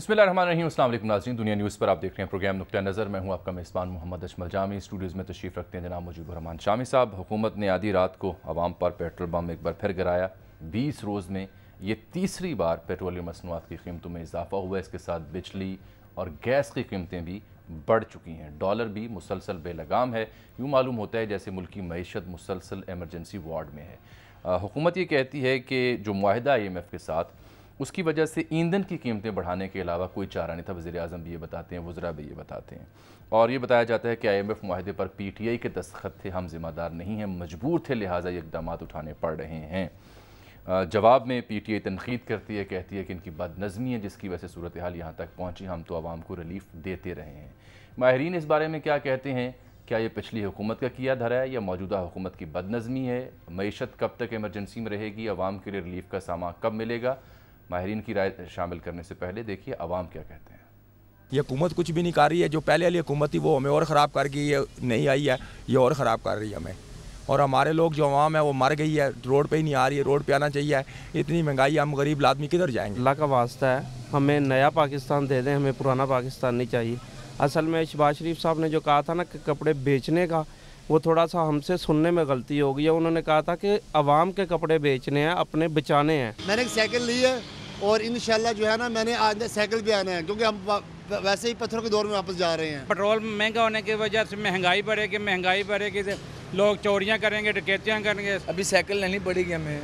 बिस्मिल्लाहिर्रहमानिर्रहीम। अस्सलाम वालेकुम नाज़रीन, दुनिया न्यूज़ पर आप देख रहे हैं प्रोग्राम नुक्ता नज़र। मैं हूं आपका मेज़बान मोहम्मद अजमल जामी। स्टूडियोज़ में तशरीफ़ रखते हैं जनाब मुजीब उर रहमान शामी साहब। हुकूमत ने आधी रात को आवाम पर पेट्रोल बम एक बार फिर गिराया। 20 रोज़ में ये तीसरी बार पेट्रोलियम मसनूआत की कीमतों में इजाफा हुआ। इसके साथ बिजली और गैस की कीमतें भी बढ़ चुकी हैं। डॉलर भी मुसलसल बेलगाम है। यूँ मालूम होता है जैसे मुल्क की मईशत मुसलसल एमरजेंसी वार्ड में है। हुकूमत ये कहती है कि जो मुआहदा IMF के साथ, उसकी वजह से ईंधन की कीमतें बढ़ाने के अलावा कोई चारा नहीं था। वज़ीर-ए-आज़म भी ये बताते हैं, वज़रा भी ये बताते हैं, और ये बताया जाता है कि IMF मुआहदे पर PTI के दस्तखत थे, हम जिम्मेदार नहीं हैं, मजबूर थे, लिहाजा ये इक़दाम उठाने पड़ रहे हैं। जवाब में PTI तनकीद करती है, कहती है कि इनकी बदनज़मी है जिसकी वजह से सूरत हाल यहाँ तक पहुँची, हम तो आवाम को रिलीफ देते रहे हैं। माहरीन इस बारे में क्या कहते हैं? क्या ये पिछली हुकूमत का किया धरा है या मौजूदा हुकूमत की बदनज़मी है? मईशत कब तक एमरजेंसी में रहेगी? आवाम के लिए रिलीफ का सामान कब मिलेगा? माहरीन की राय शामिल करने से पहले देखिए आवाम क्या कहते हैं। ये हुकूमत कुछ भी नहीं कर रही है। जो पहले वाली हुकूमत थी वो हमें और ख़राब कर गई है, नहीं आई है, ये और ख़राब कर रही है हमें। और हमारे लोग जो आवाम है वो मर गई है, रोड पे ही नहीं आ रही है। रोड पे आना चाहिए। इतनी महंगाई, हम गरीब आदमी किधर जाएंगे? अल्लाह का वास्ता है, हमें नया पाकिस्तान दे दें, हमें पुराना पाकिस्तान नहीं चाहिए। असल में शहबाज शरीफ साहब ने जो कहा था ना कि कपड़े बेचने का, वो थोड़ा सा हमसे सुनने में गलती हो गई है। उन्होंने कहा था कि आवाम के कपड़े बेचने हैं, अपने बचाने हैं। मैंने एक साइकिल ली है और इंशाल्लाह जो है ना, मैंने आज साइकिल पे आना है, क्योंकि हम वैसे ही पत्थरों के दौर में वापस जा रहे हैं। पेट्रोल महंगा होने की वजह से महंगाई बढ़ेगी, लोग चोरियां करेंगे, डकैतियां करेंगे। अभी साइकिल लेनी पड़ेगी हमें,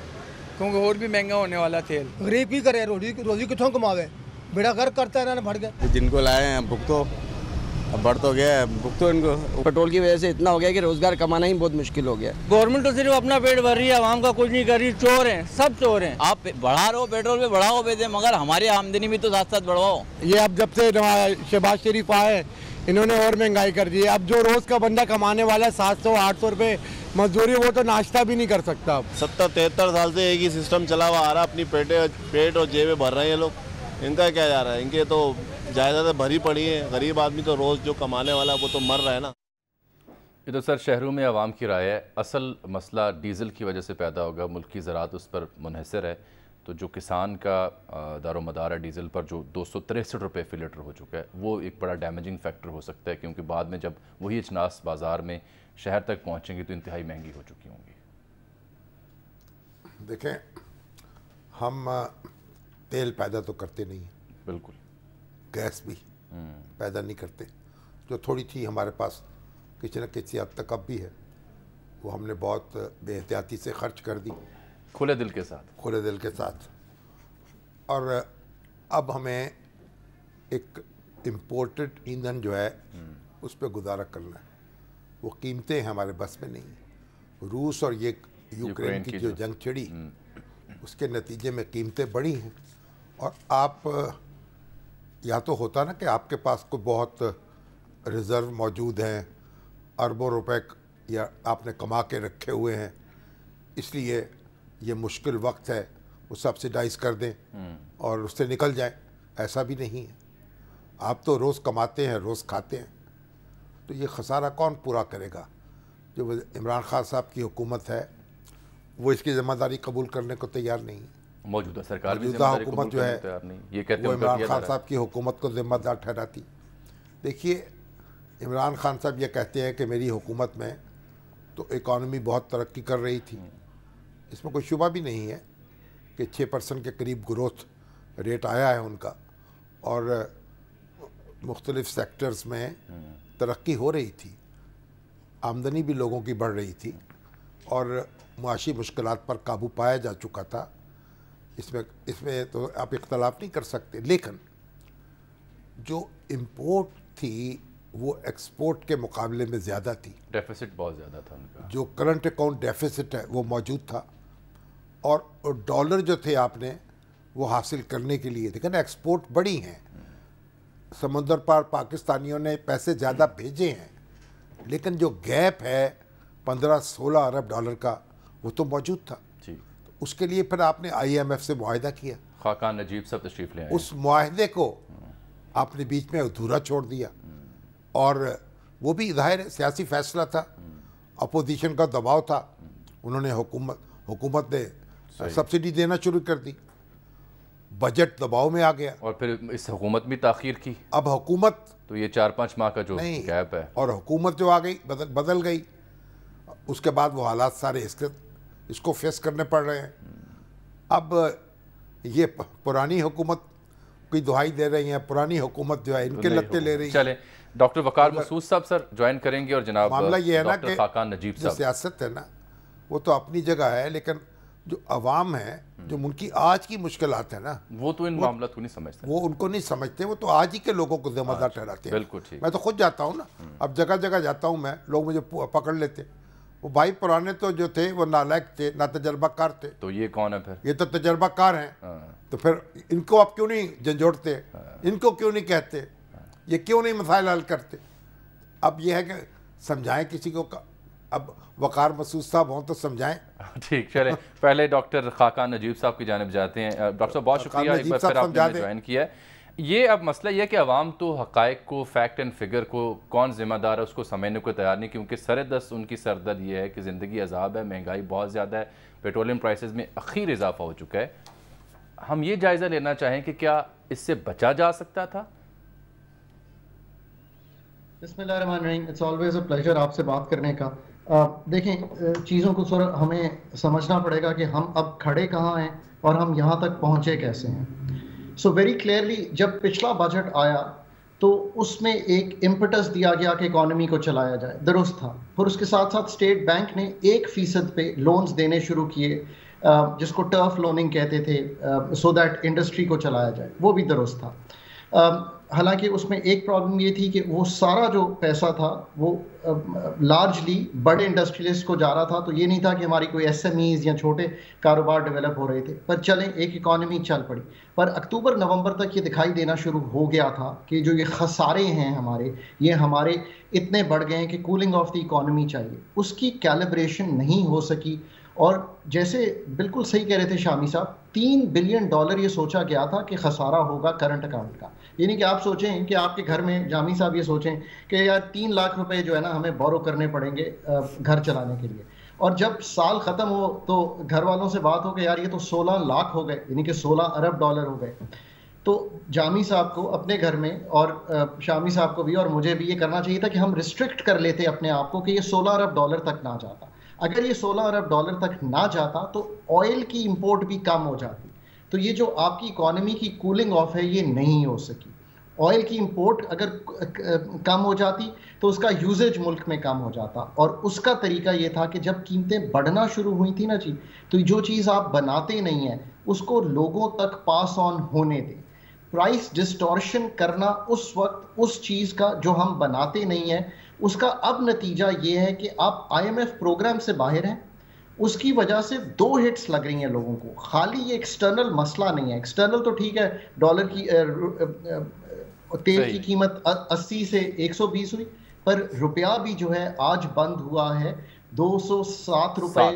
क्योंकि और भी महंगा होने वाला तेल। गरीब ही करे, रोजी कितों कमावे, बेड़ा गर्क करता है ना, भर गया। जिनको लाए हैं भुगतो, अब बढ़ तो गया है, भुगतो इनको। पेट्रोल की वजह से इतना हो गया कि रोजगार कमाना ही बहुत मुश्किल हो गया। गवर्नमेंट तो सिर्फ अपना पेट भर रही है, आवाम का कुछ नहीं कर रही। चोर हैं, सब चोर हैं। आप बढ़ा रहे हो पेट्रोल पे, बढ़ाओ वैसे, मगर हमारी आमदनी भी तो साथ साथ बढ़वाओ। ये अब जब से शहबाज शरीफ आए, इन्होंने और महंगाई कर दी है। अब जो रोज का बंदा कमाने वाला 700-800 रुपये मजदूरी, वो तो नाश्ता भी नहीं कर सकता। 70-73 साल से एक ही सिस्टम चला हुआ आ रहा, अपनी पेट और जेबें भर रहे हैं लोग। इनका क्या जा रहा है? इनके तो ज़्यादातर भरी पड़ी है। गरीब आदमी तो रोज़ जो कमाने वाला वो तो मर रहा है ना। ये तो सर शहरों में आवाम की राय है। असल मसला डीज़ल की वजह से पैदा होगा। मुल्क की ज़रात उस पर मुनहसर है। तो जो किसान का दारोमदार है डीज़ल पर, जो 263 रुपये फ़ी लीटर हो चुका है, वो एक बड़ा डैमेजिंग फैक्टर हो सकता है, क्योंकि बाद में जब वही अजनास बाज़ार में शहर तक पहुँचेंगे तो इंतहाई महंगी हो चुकी होंगी। देखें, हम तेल पैदा तो करते नहीं है, बिल्कुल, गैस भी पैदा नहीं करते। जो थोड़ी थी हमारे पास किसी न किसी हद तक अब भी है, वो हमने बहुत बेहतियाती से खर्च कर दी, खुले दिल के साथ। और अब हमें एक इम्पोर्टेड ईंधन जो है उस पर गुजारा करना है। वो कीमतें हमारे बस में नहीं। रूस और ये यूक्रेन की जो जंग छिड़ी, उसके नतीजे में कीमतें बढ़ी हैं। और आप या तो होता ना कि आपके पास कोई बहुत रिज़र्व मौजूद हैं, अरबों रुपए या आपने कमा के रखे हुए हैं, इसलिए ये मुश्किल वक्त है, वो सब्सिडाइज़ कर दें और उससे निकल जाएं। ऐसा भी नहीं है। आप तो रोज़ कमाते हैं, रोज़ खाते हैं, तो ये खसारा कौन पूरा करेगा? जो इमरान खान साहब की हुकूमत है वो इसकी ज़िम्मेदारी कबूल करने को तैयार नहीं। मौजूदा सरकार भी हुकूमत जो है वो इमरान खान साहब की हुकूमत को ज़िम्मेदार ठहराती। देखिए, इमरान खान साहब ये कहते हैं कि मेरी हुकूमत में तो इकॉनमी बहुत तरक्की कर रही थी। इसमें कोई शुबा भी नहीं है कि 6% के करीब ग्रोथ रेट आया है उनका, और मुख्तलिफ सेक्टर्स में तरक्की हो रही थी, आमदनी भी लोगों की बढ़ रही थी, और मुआशी मुश्किलात पर काबू पाया जा चुका था। इसमें तो आप इख्तलाफ नहीं कर सकते। लेकिन जो इम्पोर्ट थी वो एक्सपोर्ट के मुकाबले में ज़्यादा थी, डेफिसिट बहुत ज़्यादा था उनका। जो करंट अकाउंट डेफिसिट है वो मौजूद था, और डॉलर जो थे आपने वो हासिल करने के लिए, देखिए ना, एक्सपोर्ट बड़ी हैं, समुंदर पार पाकिस्तानियों ने पैसे ज़्यादा भेजे हैं, लेकिन जो गैप है 15-16 अरब डॉलर का, वो तो मौजूद था। तो उसके लिए फिर आपने IMF से मुआहदा किया, खाकान नजीब सब तशरीफ ले आए। उस मुआहदे को आपने बीच में अधूरा छोड़ दिया, और वो भी ज़ाहिर सियासी फैसला था, अपोजिशन का दबाव था। उन्होंने हुकूमत ने सब्सिडी देना शुरू कर दी। बजट दबाव में आ गया और फिर इस हुकूमत भी ताखीर की। अब हुकूमत तो ये 4-5 माह का जो गैप है और हुकूमत जो आ गई बदल गई, उसके बाद वो हालात सारे इसको फेस करने पड़ रहे हैं। अब ये पुरानी हुकूमत की दुहाई दे रही है, पुरानी हुकूमत जो है इनके लत्ते ले रही है। चले डॉक्टर वकार मसूद साहब सर ज्वाइन करेंगे और जनाब मामला ये है ना कि खाकान नजीब साहब सियासत है ना वो तो अपनी जगह है, लेकिन जो अवाम है जो उनकी आज की मुश्किलात है ना वो तो इन मामला को नहीं समझते, वो उनको नहीं समझते, वो तो आज ही के लोगों को जिम्मेदार ठहराते हैं। बिल्कुल ठीक, मैं तो खुद जाता हूँ ना, अब जगह जगह जाता हूँ मैं, लोग मुझे पकड़ लेते। वो भाई पुराने तो जो थे वो नालायक थे, ना तजर्बाकार थे। तो ये कौन है फिर? ये तो तजर्बाकार हैं, तो फिर इनको आप क्यों नहीं झंझोड़ते, इनको क्यों नहीं कहते, ये क्यों नहीं मसाइल हल करते? अब ये है कि समझाएं किसी को, अब वकार मसूद साहब हों तो समझाएं। ठीक, चले पहले डॉक्टर खाकान नजीब साहब की जानिब जाते हैं। डॉक्टर साहब बहुत शुक्रिया, एक बार फिर आपने ज्वाइन किया है। ये अब मसला यह है कि अवाम तो हक़ायक़ को, फैक्ट एंड फिगर को, कौन जिम्मेदार है उसको समझने को तैयार नहीं, क्योंकि सर-ए-दस्त उनकी सरदर्द ये है कि ज़िंदगी अजाब है, महंगाई बहुत ज़्यादा है, पेट्रोलियम प्राइसेस में अखीर इजाफा हो चुका है। हम ये जायज़ा लेना चाहें कि क्या इससे बचा जा सकता था? बिस्मिल्लाहिर्रहमानिर्रहीम, इट्स ऑलवेज अ प्लेजर आपसे बात करने का। देखें, चीज़ों को सर हमें समझना पड़ेगा कि हम अब खड़े कहाँ हैं और हम यहाँ तक पहुँचे कैसे हैं। सो वेरी क्लियरली जब पिछला बजट आया तो उसमें एक इम्पटस दिया गया कि इकॉनमी को चलाया जाए, दुरुस्त था, और उसके साथ साथ स्टेट बैंक ने 1% पे लोन्स देने शुरू किए, जिसको टर्फ लोनिंग कहते थे, सो दैट इंडस्ट्री को चलाया जाए, वो भी दुरुस्त था। हालांकि उसमें एक प्रॉब्लम ये थी कि वो सारा जो पैसा था वो लार्जली बड़े इंडस्ट्रियलिस्ट को जा रहा था, तो ये नहीं था कि हमारी कोई SMEs या छोटे कारोबार डेवलप हो रहे थे, पर चलें एक इकॉनमी चल पड़ी। पर अक्टूबर नवंबर तक ये दिखाई देना शुरू हो गया था कि जो ये खसारे हैं हमारे, ये हमारे इतने बढ़ गए हैं कि कूलिंग ऑफ द इकॉनमी चाहिए, उसकी कैलिब्रेशन नहीं हो सकी। और जैसे बिल्कुल सही कह रहे थे शामी साहब, $3 बिलियन ये सोचा गया था कि खसारा होगा करंट अकाउंट का, यानी कि आप सोचें कि आपके घर में, जामी साहब ये सोचें कि यार 3 लाख रुपए जो है ना हमें बोरो करने पड़ेंगे घर चलाने के लिए, और जब साल ख़त्म हो तो घर वालों से बात हो कि यार ये तो 16 लाख हो गए, यानी कि $16 अरब हो गए। तो जामी साहब को अपने घर में और शामी साहब को भी और मुझे भी ये करना चाहिए था कि हम रिस्ट्रिक्ट कर लेते अपने आप को कि ये $16 अरब तक ना जाता। अगर ये $16 अरब तक ना जाता तो ऑयल की इंपोर्ट भी कम हो जाती, तो ये जो आपकी इकॉनमी की कूलिंग ऑफ है ये नहीं हो सकी। ऑयल की इंपोर्ट अगर कम हो जाती तो उसका यूजेज मुल्क में कम हो जाता, और उसका तरीका ये था कि जब कीमतें बढ़ना शुरू हुई थी ना जी, तो जो चीज़ आप बनाते नहीं हैं उसको लोगों तक पास ऑन होने दें। प्राइस डिस्टॉर्शन करना उस वक्त उस चीज़ का जो हम बनाते नहीं हैं, उसका अब नतीजा ये है कि आप IMF प्रोग्राम से बाहर हैं, उसकी वजह से 2 हिट्स लग रही हैं लोगों को। खाली ये एक्सटर्नल मसला नहीं है, एक्सटर्नल तो ठीक है, डॉलर की तेल की कीमत 80 से 120 हुई, पर रुपया भी जो है आज बंद हुआ है 207 रुपए,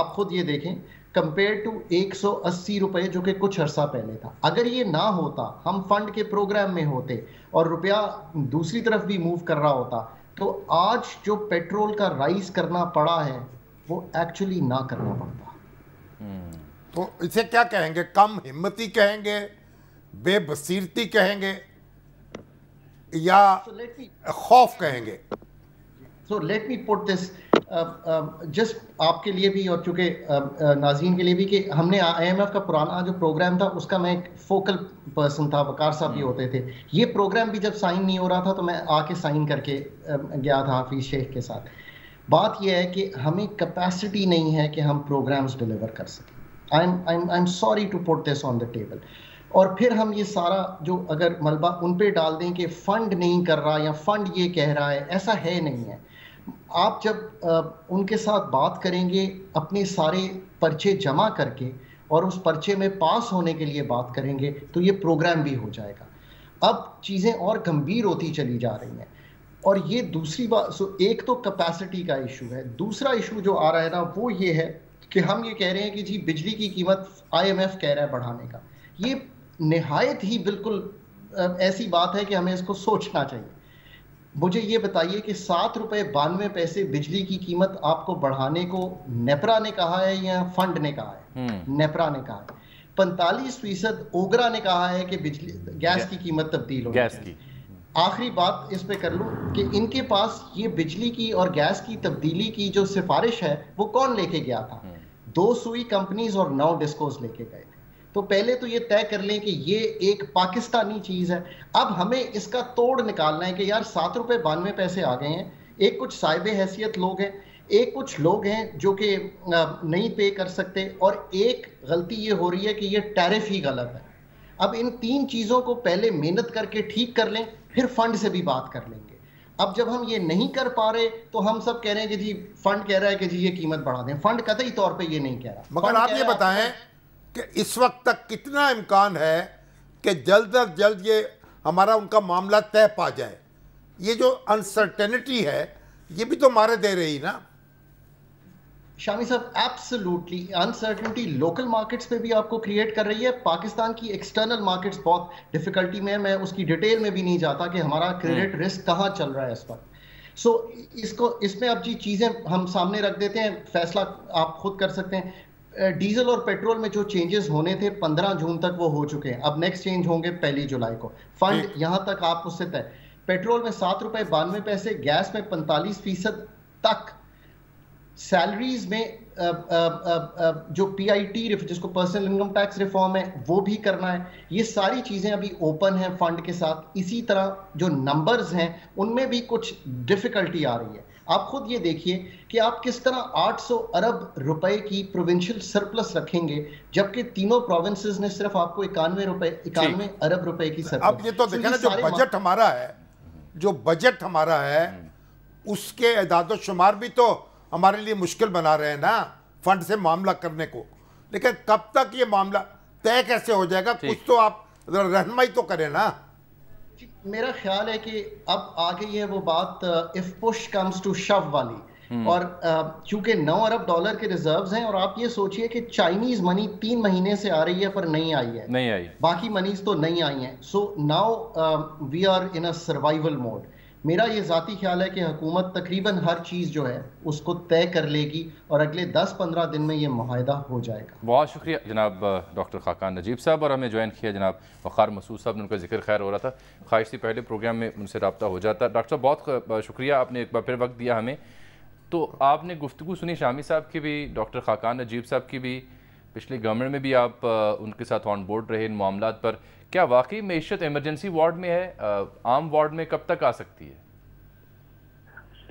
आप खुद ये देखें, कंपेयर टू 180 रुपए जो कि कुछ अरसा पहले था। अगर ये ना होता, हम फंड के प्रोग्राम में होते और रुपया दूसरी तरफ भी मूव कर रहा होता, तो आज जो पेट्रोल का राइज करना पड़ा है वो एक्चुअली ना करना पड़ता। तो इसे क्या कहेंगे, कम हिम्मती कहेंगे, बेबसीरती कहेंगे या खौफ कहेंगे? So let me put this just आपके लिए भी और चूँकि नाज़रीन के लिए भी, कि हमने IMF का पुराना जो प्रोग्राम था उसका मैं एक फोकल पर्सन था, वकार साहब भी होते थे। ये प्रोग्राम भी जब साइन नहीं हो रहा था तो मैं आके साइन करके गया था हाफिज़ शेख के साथ। बात यह है कि हमें कैपेसिटी नहीं है कि हम प्रोग्राम्स डिलीवर कर सकें। I am sorry to put this on the table. और फिर हम ये सारा जो अगर मलबा उन पर डाल दें कि फ़ंड नहीं कर रहा या फ़ंड ये कह रहा है, ऐसा है नहीं है। आप जब उनके साथ बात करेंगे, अपने सारे पर्चे जमा करके और उस पर्चे में पास होने के लिए बात करेंगे, तो ये प्रोग्राम भी हो जाएगा। अब चीज़ें और गंभीर होती चली जा रही हैं। और ये दूसरी बात, सो एक तो कैपेसिटी का इशू है, दूसरा इशू जो आ रहा है ना वो ये है कि हम ये कह रहे हैं कि जी बिजली की कीमत IMF कह रहा है बढ़ाने का। ये नहायत ही बिल्कुल ऐसी बात है कि हमें इसको सोचना चाहिए। मुझे ये बताइए कि $7.92 बिजली की कीमत आपको बढ़ाने को नेपरा ने कहा है या फंड ने कहा है? नेपरा ने कहा है। 45% ओगरा ने कहा है कि बिजली गैस की कीमत तब्दील हो। गैस की आखिरी बात इस पे कर लूँ कि इनके पास ये बिजली की और गैस की तब्दीली की जो सिफारिश है वो कौन लेके गया था? 2 सुई कंपनीज और 9 डिस्कोज लेके गए थे। तो पहले तो ये तय कर लें कि ये एक पाकिस्तानी चीज़ है। अब हमें इसका तोड़ निकालना है कि यार 7.92 रुपये आ गए हैं। एक कुछ साहिब हैसियत लोग हैं, एक कुछ लोग हैं जो कि नहीं पे कर सकते, और एक गलती ये हो रही है कि ये टैरिफ ही गलत है। अब इन 3 चीज़ों को पहले मेहनत करके ठीक कर लें, फिर फंड से भी बात कर लेंगे। अब जब हम ये नहीं कर पा रहे तो हम सब कह रहे हैं कि जी फंड कह रहा है कि जी ये कीमत बढ़ा दें। फंड कतई तौर पे ये नहीं कह रहा। मगर आप ये बताएं कि इस वक्त तक कितना इम्कान है कि जल्द अज जल्द ये हमारा उनका मामला तय पा जाए? ये जो अनसर्टेनिटी है ये भी तो मारे दे रही ना शामी साहब। एब्सोल्युटली अनसर्टेनिटी लोकल मार्केट्स पे भी आपको क्रिएट कर रही है। पाकिस्तान की एक्सटर्नल मार्केट्स बहुत डिफिकल्टी में है। मैं उसकी डिटेल में भी नहीं जाता कि हमारा क्रेडिट रिस्क कहाँ चल रहा है इस वक्त। इसको इसमें अब जी चीज़ें हम सामने रख देते हैं, फैसला आप खुद कर सकते हैं। डीजल और पेट्रोल में जो चेंजेस होने थे 15 जून तक वो हो चुके हैं। अब नेक्स्ट चेंज होंगे 1 जुलाई को। फंड यहाँ तक आप उससे तय। पेट्रोल में 7.92 रुपये, गैस में 45% तक। सैलरीज में जो PIT जिसको पर्सनल इनकम टैक्स रिफॉर्म है वो भी करना है। ये सारी चीज़ें अभी ओपन हैं फंड के साथ। इसी तरह जो नंबर्स हैं उनमें भी कुछ डिफ़िकल्टी आ रही है। आप खुद ये देखिए कि आप किस तरह 800 अरब रुपए की प्रोविंशियल सरप्लस रखेंगे जबकि तीनों प्रोविंसेस ने सिर्फ आपको 91 अरब रुपए की सरप्लस। अब ये तो देखिए ना, जो बजट हमारा है उसके एदाद शुमार भी तो हमारे लिए मुश्किल बना रहे हैं ना फंड से मामला करने को। लेकिन कब तक ये मामला तय कैसे हो जाएगा? कुछ तो आप रहनुमाई तो करें ना। मेरा ख्याल है कि अब आ गई है वो बात इफ पुश कम्स टू शव वाली। और क्योंकि $9 अरब के रिजर्व्स हैं और आप ये सोचिए कि चाइनीज मनी 3 महीने से आ रही है पर नहीं आई है, बाकी मनीज तो नहीं आई हैं। So now we are in a survival mode. मेरा ये ज़ाती ख्याल है कि हुकूमत तकरीबन हर चीज़ जो है उसको तय कर लेगी और अगले 10-15 दिन में ये मुआहदा हो जाएगा। बहुत शुक्रिया जनाब डॉक्टर ख़ाकान नजीब साहब। और हमें ज्वाइन किया जनाब वक़ार मसूद साहब ने, उनका जिक्र खैर हो रहा था। ख्वाहिश थी पहले प्रोग्राम में उनसे रब्ता हो जाता। डॉक्टर साहब बहुत शुक्रिया, आपने एक बार फिर वक्त दिया हमें। तो आपने गुफ्तगू सुनी शामी साहब की भी, डॉक्टर ख़ाकान नजीब साहब की भी, पिछली गवर्नमेंट में भी आप उनके साथ ऑन बोर्ड रहे इन मामलों पर। क्या वाकई मैशत इमरजेंसी वार्ड में है? आम वार्ड में कब तक आ सकती है?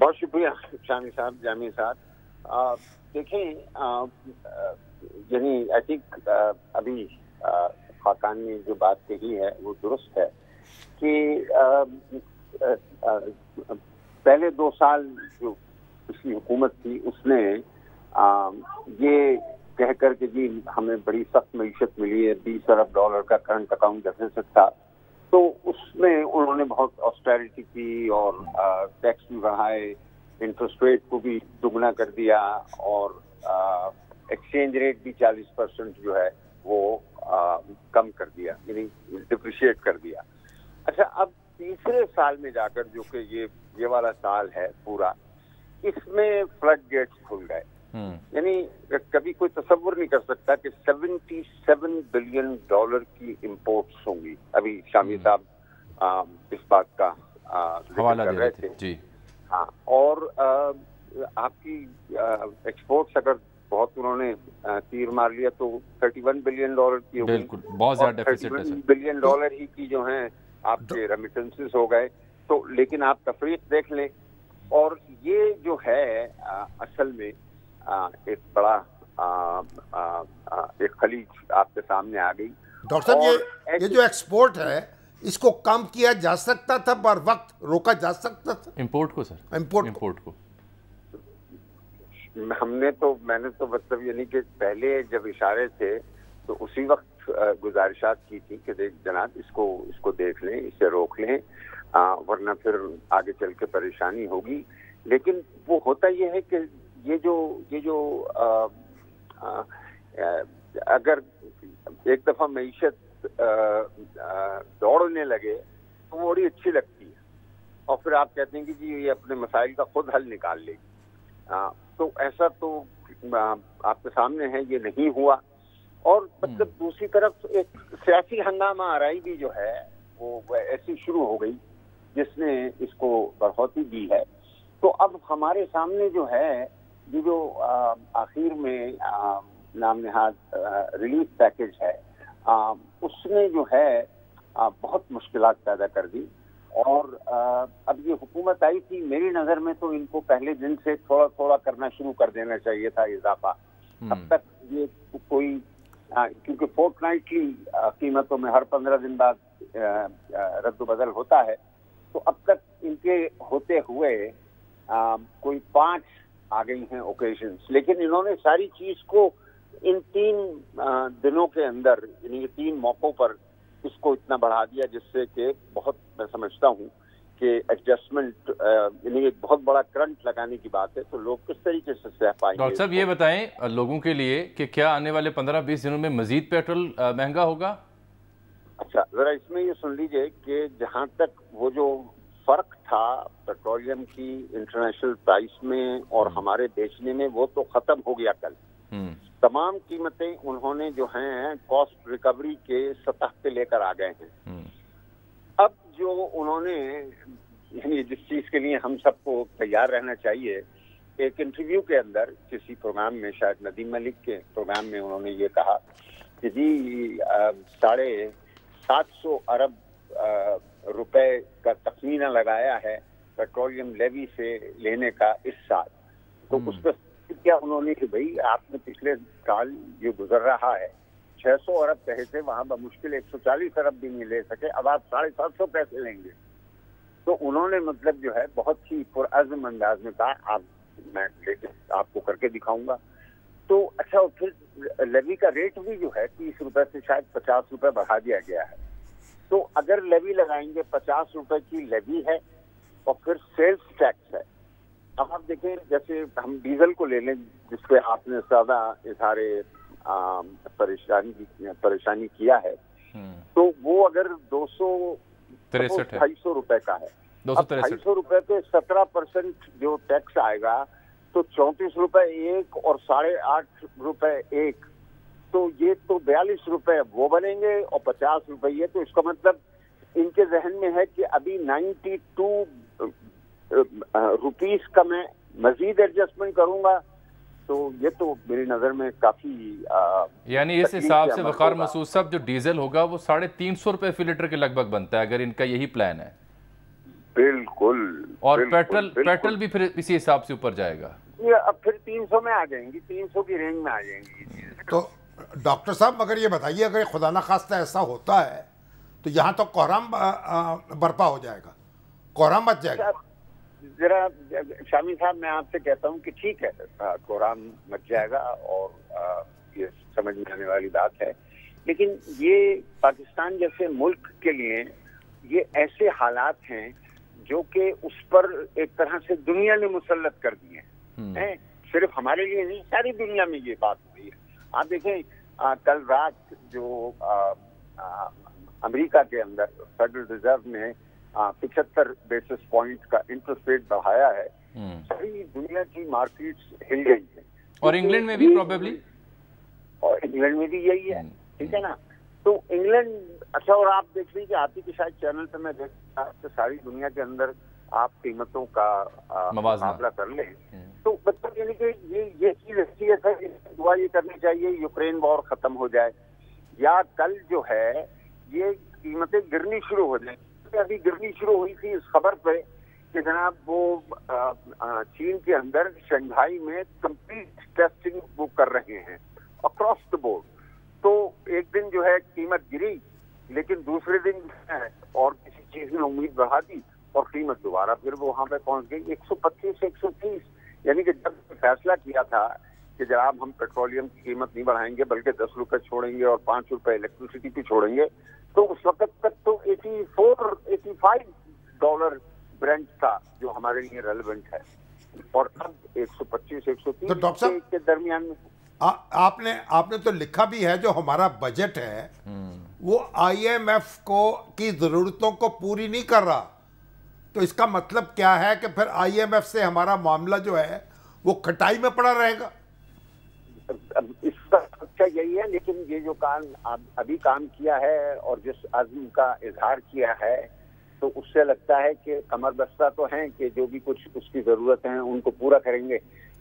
बहुत शुक्रिया शामी साहब, जामी साहब। देखें, यानी आई थिंक अभी खाकान ने जो बात कही है वो दुरुस्त है कि पहले 2 साल जो पिछली हुकूमत थी उसने ये कह कर के जी हमें बड़ी सख्त मीशत मिली है, $20 अरब का करंट अकाउंट डेफिसिट था, तो उसमें उन्होंने बहुत ऑस्टेरिटी की और टैक्स भी बढ़ाए, इंटरेस्ट रेट को भी दुगना कर दिया और एक्सचेंज रेट भी 40% जो है वो कम कर दिया, यानी डिप्रिशिएट कर दिया। अच्छा, अब तीसरे साल में जाकर जो कि ये वाला साल है पूरा, इसमें फ्लड गेट्स खुल गए। यानी कभी कोई तस्वुर नहीं कर सकता कि $77 बिलियन की इंपोर्ट्स होंगी। अभी शामी साहब इस बात का हवाला दे रहे थे जी। हाँ, और आपकी एक्सपोर्ट्स अगर बहुत उन्होंने तीर मार लिया तो $31 बिलियन की होगी। बिल्कुल, बहुत ज्यादा डेफिसिट है। $31 बिलियन ही की जो है आपके रेमिटेंसेस हो गए। तो लेकिन आप तफरीक देख लें, और ये जो है असल में एक बड़ा एक खलीज आपके सामने आ गई। डॉक्टर साहब, ये जो एक्सपोर्ट है इसको कम किया जा सकता था, पर वक्त रोका जा सकता था इंपोर्ट को। सर इंपोर्ट को मैंने तो मतलब यानी कि पहले जब इशारे थे तो उसी वक्त गुजारिशात की थी कि देख जनाब इसको देख लें, इसे रोक लें, वरना फिर आगे चल के परेशानी होगी। लेकिन वो होता यह है कि ये जो अगर एक दफ़ा मीशत दौड़ने लगे तो वो बड़ी अच्छी लगती है और फिर आप कहते हैं कि जी ये अपने मसाइल का खुद हल निकाल लेगी। तो ऐसा तो आपके सामने है, ये नहीं हुआ। और मतलब दूसरी तरफ एक सियासी हंगामा आराई भी जो है वो ऐसी शुरू हो गई जिसने इसको बढ़ोतरी दी है। तो अब हमारे सामने जो है जो आखिर में नाम नहाद रिलीफ पैकेज है उसने जो है बहुत मुश्किलात पैदा कर दी। और अब ये हुकूमत आई थी, मेरी नज़र में तो इनको पहले दिन से थोड़ा थोड़ा करना शुरू कर देना चाहिए था इजाफा। अब तक ये कोई क्योंकि फोर्टनाइटली कीमतों में हर 15 दिन बाद रद्दबदल होता है, तो अब तक इनके होते हुए कोई 5 आ गई हैं ओकेजन्स। लेकिन इन्होंने सारी चीज़ को इन 3 दिनों के अंदर यानी 3 मौक़ों पर इसको इतना बढ़ा दिया जिससे कि बहुत मैं समझता हूँ कि एडजस्टमेंट यानी एक बहुत बड़ा करंट लगाने की बात है। तो लोग किस तरीके से सह पाएंगे? डॉक्टर साहब ये बताएं लोगों के लिए कि क्या आने वाले 15-20 दिनों में मजीद पेट्रोल महंगा होगा? अच्छा, ज़रा इसमें ये सुन लीजिए कि जहाँ तक वो जो फ़र्क था पेट्रोलियम की इंटरनेशनल प्राइस में और हमारे बेचने में वो तो ख़त्म हो गया। कल तमाम कीमतें उन्होंने जो हैं कॉस्ट रिकवरी के सतह पे लेकर आ गए हैं। अब जो उन्होंने यानी जिस चीज़ के लिए हम सबको तैयार रहना चाहिए, एक इंटरव्यू के अंदर किसी प्रोग्राम में शायद नदीम मलिक के प्रोग्राम में उन्होंने ये कहा कि जी 750 अरब रुपए का तखमीना लगाया है पेट्रोलियम लेवी से लेने का इस साल। तो उस पर क्या उन्होंने कि भाई आपने पिछले साल जो गुजर रहा है 600 अरब कहे थे, वहाँ बमुश्किल 140 अरब भी नहीं ले सके, अब आप 750 कैसे लेंगे? तो उन्होंने मतलब जो है बहुत ही पुरअज़्म अंदाज में कहा आप मैं लेके आपको करके दिखाऊंगा। तो अच्छा, और फिर लेवी का रेट भी जो है 30 रुपए से शायद 50 रुपए बढ़ा दिया गया है। तो अगर लेवी लगाएंगे 50 रुपए की लेवी है और फिर सेल्स टैक्स है। अब आप देखें जैसे हम डीजल को ले लें जिसपे आपने ज्यादा इशारे परेशानी किया है, तो वो अगर 200-250 रुपए का है, 250 रुपए पे 17% जो टैक्स आएगा तो 34 रुपए एक और 8.5 रुपए एक, तो ये तो 42 रुपए वो बनेंगे और 50 रुपए ये। तो इसका मतलब इनके जहन में है कि अभी 92 रुपीस का मैं मजीद एडजस्टमेंट करूंगा। तो ये तो मेरी नज़र में काफ़ी यानी इस हिसाब से वकार मसूद साहब जो डीजल होगा वो 350 रुपये फी लीटर के लगभग बनता है अगर इनका यही प्लान है। बिल्कुल। और पेट्रोल भी फिर इसी हिसाब से ऊपर जाएगा, ये अब फिर 300 में आ जाएंगी, 300 की रेंज में आ जाएंगी। तो डॉक्टर साहब अगर ये बताइए अगर खुदा न खास्ता ऐसा होता है तो यहाँ तो कोहराम बर्पा हो जाएगा, कोहराम मच जाएगा। जरा शामी साहब मैं आपसे कहता हूँ कि ठीक है कोहराम मच जाएगा और ये समझ में आने वाली बात है, लेकिन ये पाकिस्तान जैसे मुल्क के लिए ये ऐसे हालात हैं जो कि उस पर एक तरह से दुनिया ने मुसल्लत कर दिए हैं। सिर्फ हमारे लिए नहीं, सारी दुनिया में ये बात हुई है। आप देखें कल रात जो अमेरिका के अंदर फेडरल रिजर्व ने 75 बेसिस पॉइंट का इंटरेस्ट रेट बढ़ाया है, सारी दुनिया की मार्केट्स हिल गई है। और इंग्लैंड में भी प्रोबेबली यही है, ठीक है ना? तो इंग्लैंड अच्छा, और आप देख लीजिए आप ही के शायद चैनल पे मैं देखता हूँ सारी दुनिया के अंदर आप कीमतों का मुकाबला कर ले। तो मतलब यानी कि ये चीज अच्छी है, दुआ ये करनी चाहिए यूक्रेन वॉर खत्म हो जाए या कल जो है ये कीमतें गिरनी शुरू हो जाए। अभी गिरनी शुरू हुई थी इस खबर पे कि जनाब वो चीन के अंदर शंघाई में कंप्लीट टेस्टिंग वो कर रहे हैं अक्रॉस द बोर्ड। तो एक दिन जो है कीमत गिरी लेकिन दूसरे दिन और किसी चीज में उम्मीद बढ़ा दी और कीमत दोबारा फिर वो वहाँ पे पहुँच गई 125 से 130। यानी कि जब फैसला किया था कि जनाब हम पेट्रोलियम की कीमत नहीं बढ़ाएंगे बल्कि 10 रुपए छोड़ेंगे और 5 रुपए इलेक्ट्रिसिटी की छोड़ेंगे, तो उस वक्त तक तो 84-85 डॉलर ब्रेंट था जो हमारे लिए रेलेवेंट है और अब 125-130 के दरमियान में। आपने तो लिखा भी है जो हमारा बजट है वो IMF को की जरूरतों को पूरी नहीं कर रहा, तो इसका मतलब क्या है कि फिर IMF से हमारा मामला जो है वो खटाई में पड़ा रहेगा। इसका अच्छा गई है, लेकिन ये जो काम अभी काम किया है और जिस आज़म का इजहार किया है तो उससे लगता है कि कमर बस्ता तो हैं कि जो भी कुछ उसकी ज़रूरत है उनको पूरा करेंगे।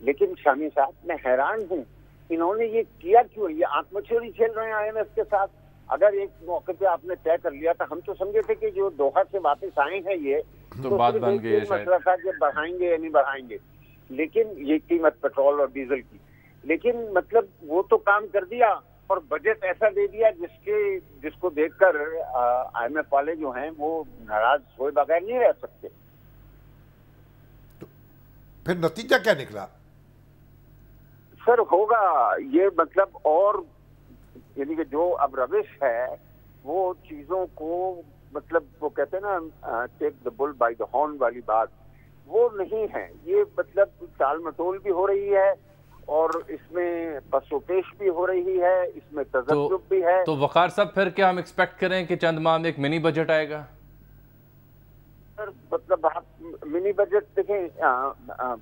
लेकिन शामी साहब मैं हैरान हूँ, इन्होंने ये किया क्यों? ये आत्मचोरी खेल रहे हैं IMF के साथ। अगर एक मौके पे आपने तय कर लिया था, हम तो समझे थे कि जो दोहा से वापस आए हैं ये तो बात बन गई है, मसला था कि बढ़ाएंगे या नहीं बढ़ाएंगे, लेकिन ये कीमत पेट्रोल और डीजल की, लेकिन मतलब वो तो काम कर दिया और बजट ऐसा दे दिया जिसको देखकर IMF वाले जो हैं वो नाराज हुए बगैर नहीं रह सकते। तो फिर नतीजा क्या निकला सर? होगा ये मतलब, और यानी कि जो अब रविश है वो चीजों को मतलब वो कहते हैं ना take the bull by the horn वाली बात, वो नहीं है। ये मतलब टाल मटोल भी हो रही है और इसमें बसोपेश भी हो रही है, इसमें तजब्जुब भी है। तो वकार साहब फिर क्या हम एक्सपेक्ट करें कि चंद माह में एक मिनी बजट आएगा? सर मतलब आप मिनी बजट देखें,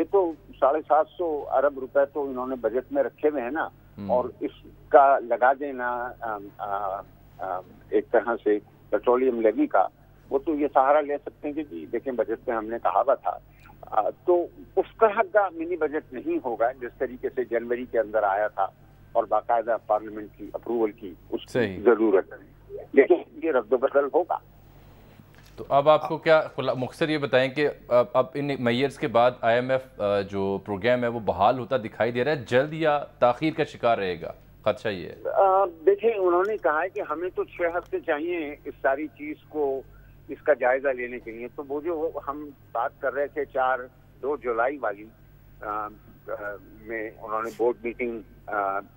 ये तो 750 अरब रुपए तो इन्होंने बजट में रखे हुए हैं ना, और इसका लगा देना एक तरह से पेट्रोलियम लेवी का, वो तो ये सहारा ले सकते हैं कि जी देखें बजट में हमने कहा हुआ था। तो उस तरह का मिनी बजट नहीं होगा जिस तरीके से जनवरी के अंदर आया था और बाकायदा पार्लियामेंट की अप्रूवल की उसकी जरूरत है, लेकिन ये रद्द बदल होगा। तो अब आपको क्या मुख्तर ये बताएं कि अब इन मेयर्स के बाद IMF जो प्रोग्राम है वो बहाल होता दिखाई दे रहा है, जल्द या ताखीर का शिकार रहेगा, खदशा ये है? देखिए उन्होंने कहा है कि हमें तो 6 हफ्ते चाहिए इस सारी चीज़ को, इसका जायज़ा लेने के लिए। तो वो जो हम बात कर रहे थे 2 जुलाई वाली में उन्होंने बोर्ड मीटिंग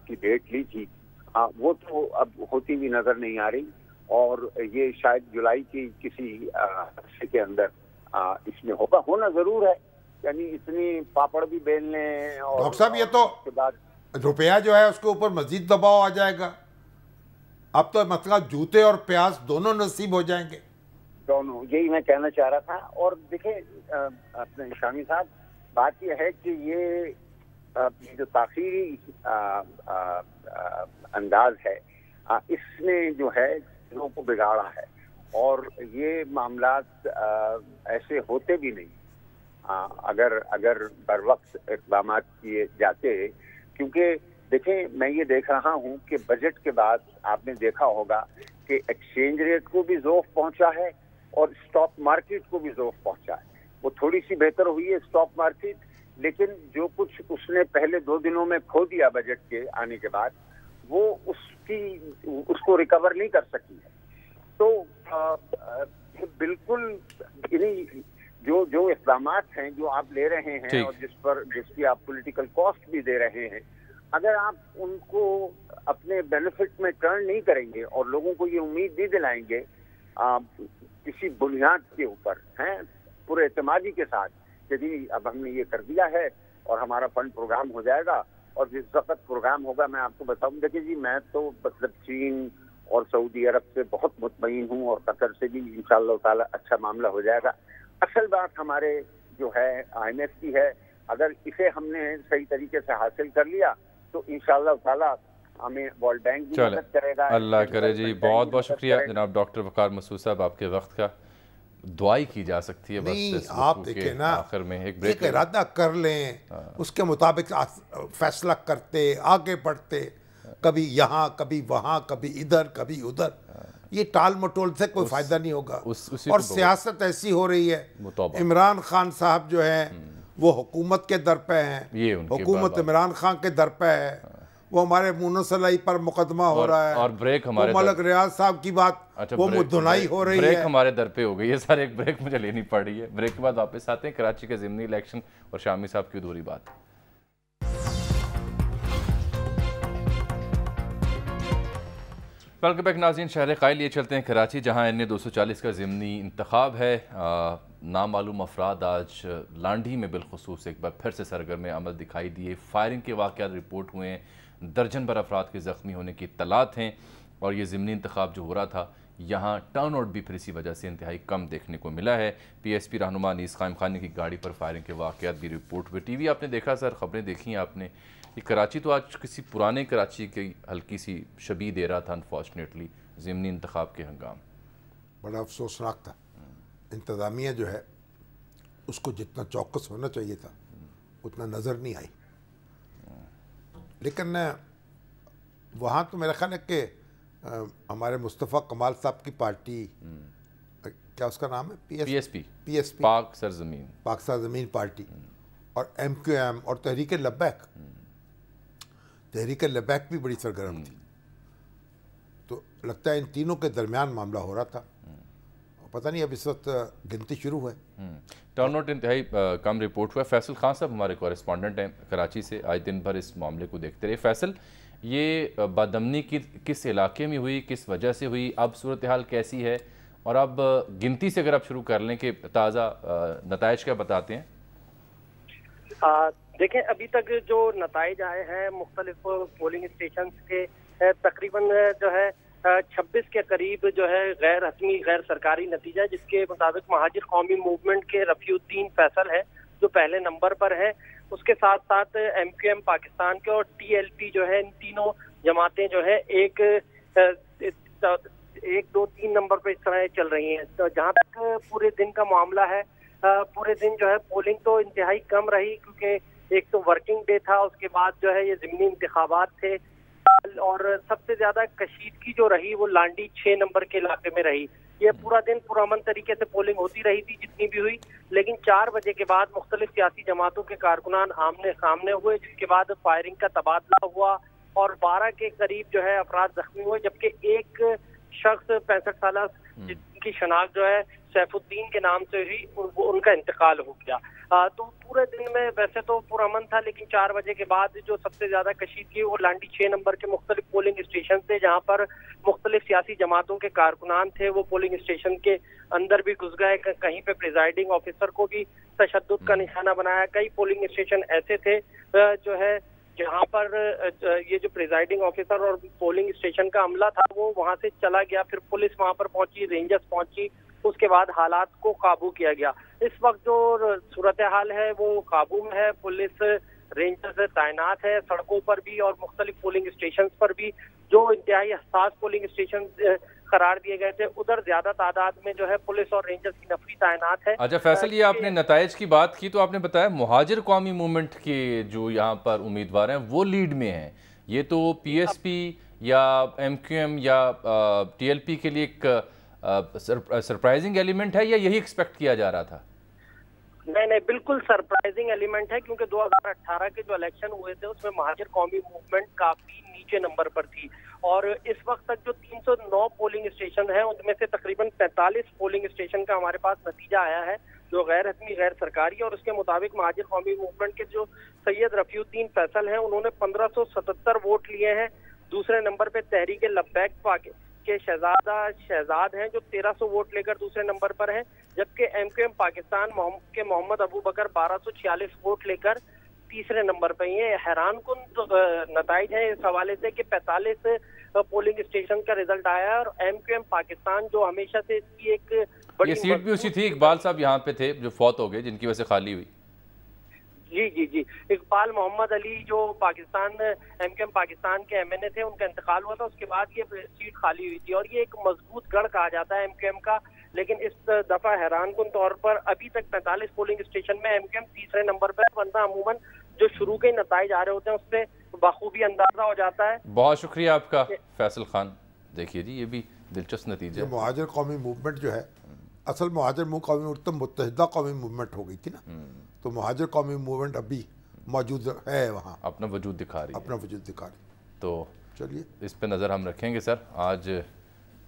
की डेट ली थी, वो तो अब होती हुई नज़र नहीं आ रही और ये शायद जुलाई की किसी हफ्ते के अंदर इसमें होगा, होना जरूर है। यानी इतनी पापड़ भी बेलने और डॉक्टर साहब ये तो रुपया जो है उसके ऊपर मजीद दबाव आ जाएगा। अब तो मतलब जूते और प्याज दोनों नसीब हो जाएंगे, दोनों, यही मैं कहना चाह रहा था। और देखिए अपने शामी साहब बात यह है कि ये जो ताखीरी अंदाज है इसमें जो है लोगों को बिगाड़ा है और ये मामला ऐसे होते भी नहीं अगर बर वक्त इकदाम किए जाते। क्योंकि देखें मैं ये देख रहा हूँ कि बजट के बाद आपने देखा होगा कि एक्सचेंज रेट को भी जोफ पहुँचा है और स्टॉक मार्केट को भी जोफ पहुँचा है। वो थोड़ी सी बेहतर हुई है स्टॉक मार्केट, लेकिन जो कुछ उसने पहले 2 दिनों में खो दिया बजट के आने के बाद वो उसको रिकवर नहीं कर सकी है। तो बिल्कुल इन्हीं जो इक़दामात हैं जो आप ले रहे हैं और जिसकी आप पॉलिटिकल कॉस्ट भी दे रहे हैं, अगर आप उनको अपने बेनिफिट में टर्न नहीं करेंगे और लोगों को ये उम्मीद नहीं दिलाएंगे किसी बुनियाद के ऊपर हैं पूरे एतमादी के साथ कि जी अब हमने ये कर दिया है और हमारा फंड प्रोग्राम हो जाएगा, और जिस वक्त प्रोग्राम होगा मैं आपको बताऊं। देखिए जी मैं तो मतलब चीन और सऊदी अरब से बहुत मुतमईन हूं और कतर से भी इंशाअल्लाह ताला अच्छा मामला हो जाएगा। असल बात हमारे जो है IMF की है, अगर इसे हमने सही तरीके से हासिल कर लिया तो इंशाअल्लाह ताला हमें वर्ल्ड बैंक भी मदद करेगा। अल्लाह करे जी। बहुत बहुत शुक्रिया जनाब डॉक्टर वकार मसूद साहब आपके वक्त का। दुआई की जा सकती है बस आप देखें ना आखिर में एक इरादा कर लें, उसके मुताबिक फैसला करते आगे बढ़ते, कभी यहाँ कभी वहाँ कभी इधर कभी उधर, ये टाल मटोल से कोई फायदा नहीं होगा। और सियासत ऐसी हो रही है, इमरान खान साहब जो है वो हुकूमत के दर पे हैं, हुकूमत इमरान खान के दर पे है, वो हमारे मोनसलाई पर मुकदमा हो रहा है और ब्रेक हमारे मलक रियाज साहब की बात वो मुद्दनाई हो रही है, ब्रेक हमारे दर पे हो गई है। सर एक ब्रेक मुझे लेनी पड़ रही है, ब्रेक के बाद वापस आते हैं। कराची के जिमनी इलेक्शन और शामी साहब की अधूरी बात। वेलकम बैक नाज़रीन, शहर कायल लिए चलते हैं कराची जहाँ NA 240 का जिमनी इंतखाब है। नामालूम अफराद आज लांडी में बिलखसूस एक बार फिर से सरगर्म अमल दिखाई दिए, फायरिंग के वाक़यात रिपोर्ट हुए हैं, 12 अफराद के ज़ख्मी होने की इत्तलात हैं और ये ज़िमनी इंतखाब जो हो रहा था यहाँ टर्न आउट भी फिर इसी वजह से इंतहाई कम देखने को मिला है। PSP रहनुमा अनीस कायम खानी की गाड़ी पर फायरिंग के वाक़यात भी रिपोर्ट हुए। TV आपने देखा सर, खबरें देखी हैं आपने, ये कराची तो आज किसी पुराने कराची की हल्की सी शबी दे रहा था अनफॉर्चुनेटली ज़िमनी इंतखाब के हंगाम। बड़ा अफसोसनाक था, इंतज़ामिया जो है उसको जितना चौकस होना चाहिए था उतना नज़र नहीं आई। लेकिन वहाँ तो मेरा ख्याल है कि हमारे मुस्तफ़ा कमाल साहब की पार्टी, क्या उसका नाम है, पीएसपी पाक सरजमीन पार्टी और एमक्यूएम और तहरीक लब्बैक भी बड़ी सरगर्म थी। तो लगता है इन तीनों के दरमियान मामला हो रहा था। पता नहीं अब इस वक्त गिनती शुरू है। टर्न आउट इंतहाई कम रिपोर्ट हुआ। फैसल खान साहब हमारे कॉरेस्पॉन्डेंट हैं कराची से, आज दिन भर इस मामले को देखते रहे। फैसल, ये बदमनी किस इलाके में हुई, किस वजह से हुई, अब सूरत हाल कैसी है, और अब गिनती से अगर आप शुरू कर लें कि ताज़ा नताइज क्या बताते हैं। देखें, अभी तक जो नताइज आए हैं मुख्तलिफ पोलिंग स्टेशन के, तकरीबन जो है 26 के करीब जो है गैर रस्मी गैर सरकारी नतीजा, जिसके मुताबिक महाजिर कौमी मूवमेंट के रफ़ीउद्दीन फैसल है जो पहले नंबर पर है, उसके साथ साथ एमक्यूएम पाकिस्तान के और टीएलपी जो है, इन तीनों जमातें जो है एक दो तीन नंबर पे इस तरह चल रही हैं। तो जहाँ तक पूरे दिन का मामला है, पूरे दिन जो है पोलिंग तो इंतहाई कम रही, क्योंकि एक तो वर्किंग डे था, उसके बाद जो है ये ज़िमनी इंतखाबात थे, और सबसे ज्यादा कशीदगी जो रही वो लांडी 6 नंबर के इलाके में रही। ये पूरा दिन पुरअमन तरीके से पोलिंग होती रही थी जितनी भी हुई, लेकिन 4 बजे के बाद मुख्तलिफ सियासी जमातों के कारकुनान आमने सामने हुए, जिसके बाद फायरिंग का तबादला हुआ और 12 के करीब जो है अफराद जख्मी हुए, जबकि एक शख्स 65 साल जिनकी शनाख्त जो है सैफुद्दीन के नाम से ही उनका इंतकाल हो गया। तो पूरे दिन में वैसे तो पुरअमन था, लेकिन 4 बजे के बाद जो सबसे ज्यादा कशीदगी वो लांडी 6 नंबर के मुख्तलिफ पोलिंग स्टेशन थे, जहाँ पर मुख्तलिफ सियासी जमातों के कारकुनान थे, वो पोलिंग स्टेशन के अंदर भी घुस गए, कहीं पे प्रिजाइडिंग ऑफिसर को भी तशद्दुद का निशाना बनाया। कई पोलिंग स्टेशन ऐसे थे जो है जहाँ पर ये जो प्रिजाइडिंग ऑफिसर और पोलिंग स्टेशन का अमला था वो वहाँ से चला गया, फिर पुलिस वहाँ पर पहुंची, रेंजर्स पहुंची, उसके बाद हालात को काबू किया गया। इस वक्त जो सूरत हाल है वो काबू में है, पुलिस रेंजर्स तैनात है सड़कों पर भी और मुख्तलिफ पोलिंग स्टेशन पर भी। जो इंतहाई हसास पोलिंग स्टेशन करार दिए गए थे उधर ज्यादा तादाद में जो है पुलिस और रेंजर्स की नफरी तैनात है। अच्छा फैसल, ये आपने नताइज की बात की तो आपने बताया मुहाजिर कौमी मूवमेंट के जो यहाँ पर उम्मीदवार हैं वो लीड में हैं। ये तो पीएसपी या एमक्यूएम या टीएलपी के लिए एक सरप्राइजिंग एलिमेंट है, या यही एक्सपेक्ट किया जा रहा था? नहीं, बिल्कुल सरप्राइजिंग एलिमेंट है, क्योंकि 2018 के जो इलेक्शन हुए थे उसमें महाजिर कौमी मूवमेंट काफी नीचे नंबर पर थी, और इस वक्त तक जो 309 पोलिंग स्टेशन हैं उनमें से तकरीबन 45 पोलिंग स्टेशन का हमारे पास नतीजा आया है जो गैर रस्मी गैर सरकारी, और उसके मुताबिक महाजिर कौमी मूवमेंट के जो सैयद रफ़ीउद्दीन फैसल हैं उन्होंने 1577 वोट लिए हैं। दूसरे नंबर पे तहरीक लब्बैक के शहजाद हैं जो 1300 वोट लेकर दूसरे नंबर पर हैं, जबकि एमक्यूएम पाकिस्तान के मोहम्मद अबू बकर 1246 वोट लेकर तीसरे नंबर पर। ये हैरानकुन नतीजे हैं इस हवाले से कि 45 पोलिंग स्टेशन का रिजल्ट आया, और एमक्यूएम पाकिस्तान जो हमेशा से इसकी एक बड़ी, ये सीट भी उसी थी, इकबाल साहब यहाँ पे थे जो फौत हो गए, जिनकी वजह से खाली हुई। जी, इकबाल मोहम्मद अली जो एमक्यूएम पाकिस्तान के एमएनए थे उनका इंतकाल हुआ था, उसके बाद ये सीट खाली हुई थी, और ये एक मजबूत गढ़ कहा जाता है एमक्यूएम का। लेकिन इस दफा हैरानकुन तौर पर अभी तक 45 पोलिंग स्टेशन में एमक्यूएम तीसरे नंबर पर, वरना अमूमन जो शुरू के नतीजे आ रहे होते हैं उससे बखूबी अंदाजा हो जाता है। बहुत शुक्रिया आपका फैसल खान। देखिए जी, ये भी दिलचस्प नतीजे। मुहाजिर कौमी मूवमेंट जो है, असल मुहाजिर कौमी मुत्तहिदा कौमी मूवमेंट हो गई थी ना, तो मुहाजिर कौमी मूवमेंट अभी मौजूद है, वहाँ अपना वजूद दिखा रही। तो चलिए इस पे नज़र हम रखेंगे। सर आज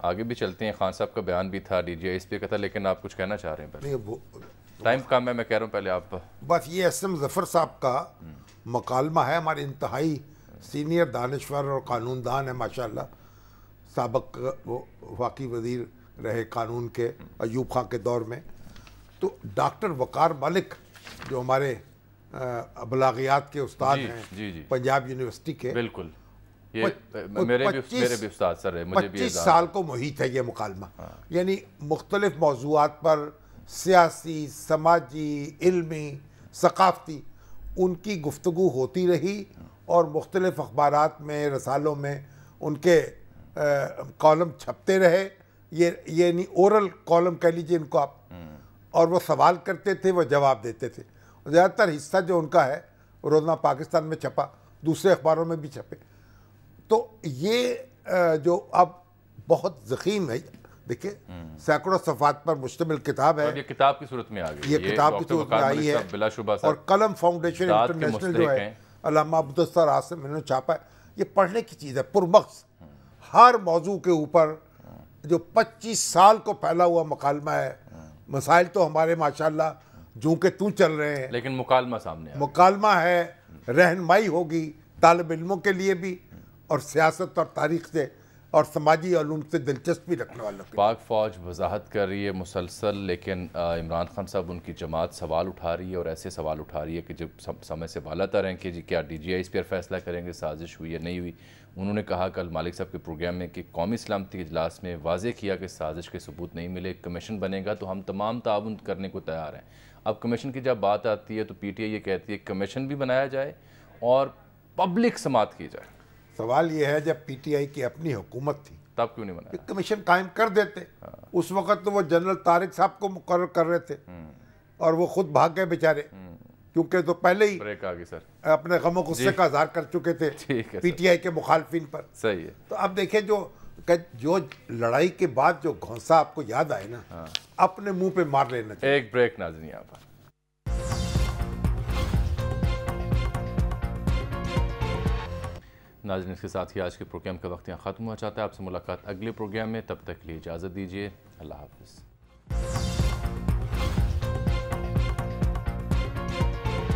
आगे भी चलते हैं, खान साहब का बयान भी था, डीजीआई इस पे कथा, लेकिन आप कुछ कहना चाह रहे हैं? नहीं, टाइम कम है, मैं कह रहा हूँ पहले आप। बस ये एसएम ज़फर साहब का मकालमा है, हमारे इंतहाई सीनियर दानश्वर और कानूनदान है माशाल्लाह, साबक वो वाकई वजीर रहे कानून के अयूब खां के दौर में। तो डॉक्टर वकार मालिक जो हमारे अबलागियात के उस्ताद हैं पंजाब यूनिवर्सिटी के, बिल्कुल ये मेरे भी उस्ताद सर है, मुझे 25 साल को मुहित है ये मुकालमा। यानी मुख्तलिफ मौज़ूआत पर सियासी, समाजी, इल्मी, सकाफ़ती उनकी गुफ्तगू होती रही और मुख्तलिफ अखबारात में, रसालों में उनके कॉलम छपते रहे, ये नहीं ओरल कॉलम कह लीजिए इनको आप, और वो सवाल करते थे, वो जवाब देते थे। ज़्यादातर हिस्सा जो उनका है रोज़ना पाकिस्तान में छपा, दूसरे अखबारों में भी छपे। तो ये जो अब बहुत ज़ख़ीम है, देखिए सैकड़ों सफ़ात पर मुश्तमिल किताब है, और ये किताब की सूरत में आ गई, ये किताब की सूरत में आई है। और कलम फाउंडेशन इंटरनेशनल जो है अल्लामा अब्दुस्सत्तार आसिम, इन्होंने छापा है। ये पढ़ने की चीज़ है, पुरमक्स हर मौजू के ऊपर जो 25 साल को फैला हुआ मकालमा है। मसाइल तो हमारे माशाल्लाह जूं के तू चल रहे हैं, लेकिन मुकालमा सामने है, मुकालमा है, रहनमाई होगी तालिब इल्मों के लिए भी और सियासत और तारीख से और समाजी आलूम से दिलचस्पी रखने वालों के। पाक फ़ौज वजाहत कर रही है मुसलसल, लेकिन इमरान खान साहब उनकी जमात सवाल उठा रही है, और ऐसे सवाल उठा रही है कि जब समय से बाला तर हैं कि जी क्या DGI इस पर फैसला करेंगे, साजिश हुई या नहीं हुई। उन्होंने कहा कल मालिक साहब के प्रोग्राम में कि कौमी इस्लामती इजलास में वाजे किया कि साजिश के सबूत नहीं मिले, कमीशन बनेगा तो हम तमाम ताउन करने को तैयार हैं। अब कमीशन की जब बात आती है तो PTI ये कहती है कमीशन भी बनाया जाए और पब्लिक समाअत की जाए। सवाल ये है जब PTI की अपनी हुकूमत थी तब क्यों नहीं बनाया? कमीशन कायम कर देते। उस वक़्त तो वो जनरल तारिक साहब को मुकर्रर कर रहे थे और वो खुद भाग गए बेचारे, क्योंकि तो पहले ही अपने गमों गुस्से का इजहार कर चुके थे PTI के मुखालफिन पर। सही है। तो अब देखिए जो लड़ाई के बाद जो घोंसा आपको याद आए ना, अपने मुंह पे मार लेना चाहिए। एक ब्रेक नाज़रीन यहाँ पर। नाज़रीन इसके साथ ही आज के प्रोग्राम का वक्त यहाँ ख़त्म हुआ। चाहता है आपसे मुलाकात अगले प्रोग्राम में, तब तक के लिए इजाज़त दीजिए। अल्लाह हाफ़िज़।